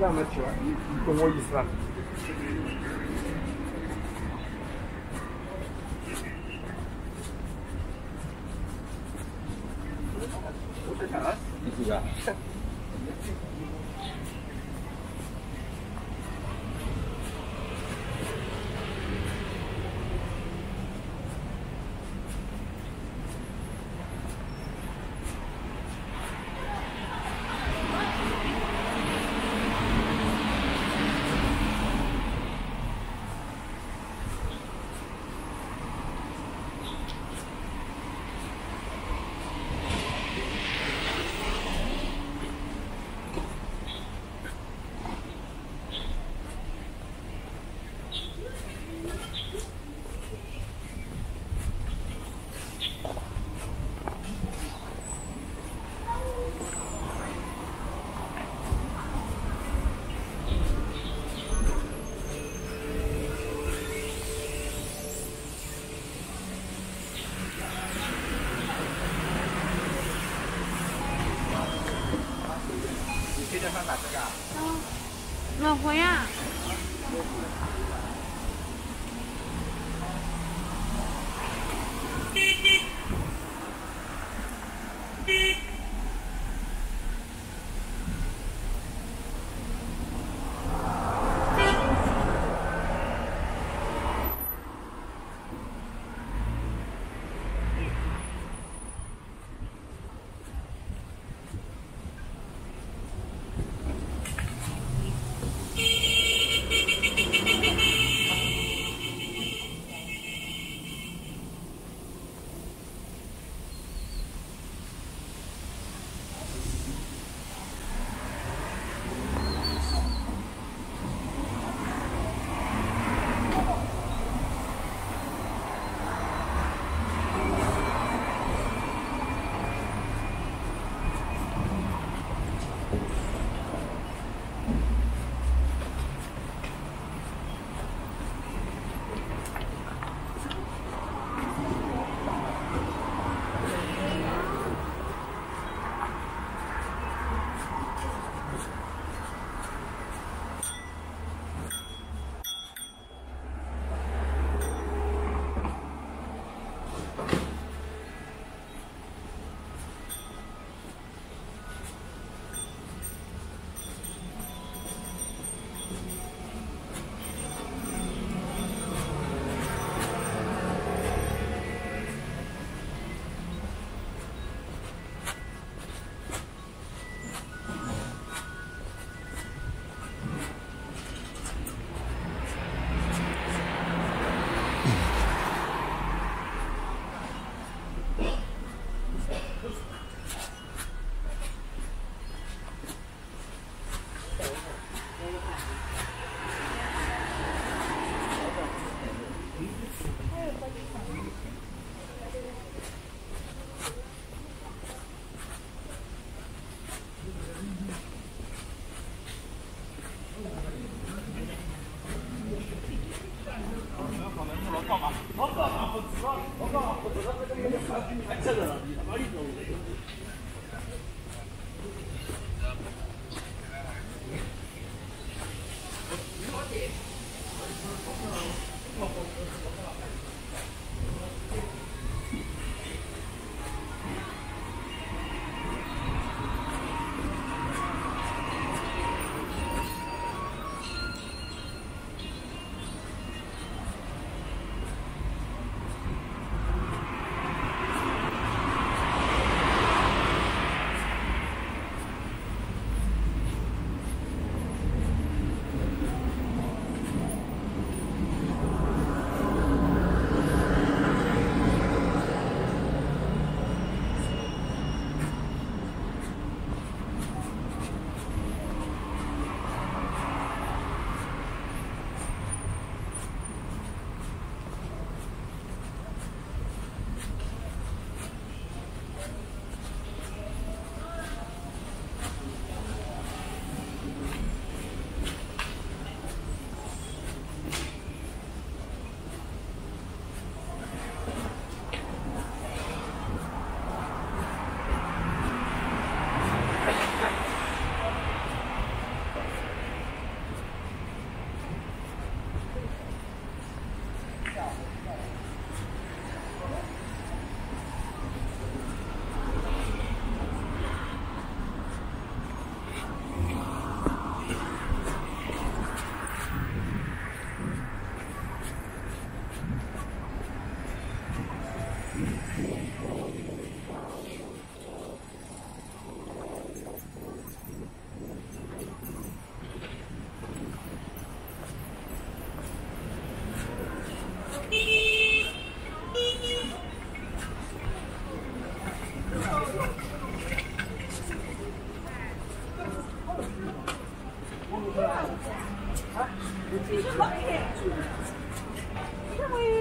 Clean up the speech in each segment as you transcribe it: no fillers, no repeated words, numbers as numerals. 让我们去玩，懂我意思吧？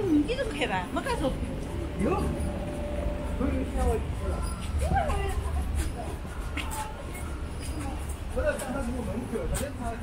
你怎么开吧？没干错。有。我在看他这个门口，反正他。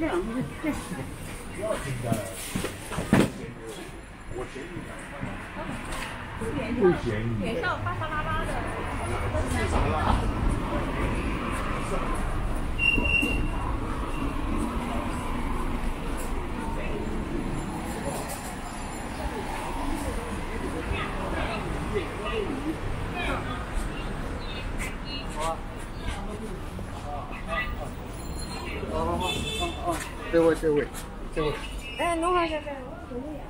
脸上巴巴拉巴的。 这位，这位，这位。哎，弄好这边，我努力啊。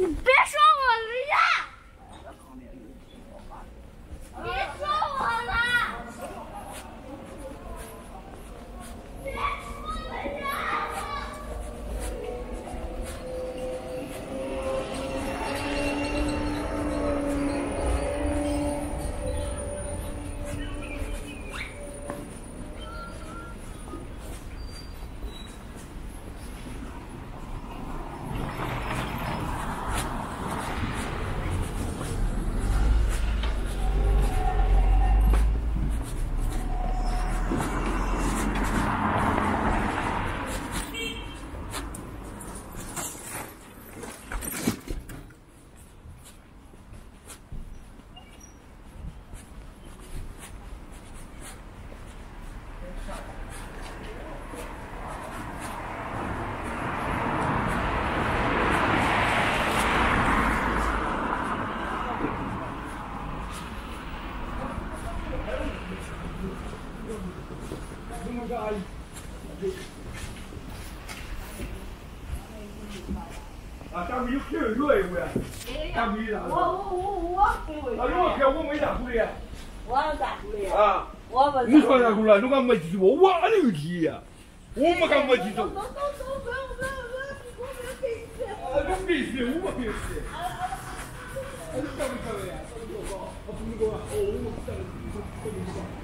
你别说我了呀！别说我了！别说我侬讲没记住，我哪能有记呀？我没讲没记住。我没背书，我没背书。我上不上来呀？上不上高？我不能高啊！哦，我上不上？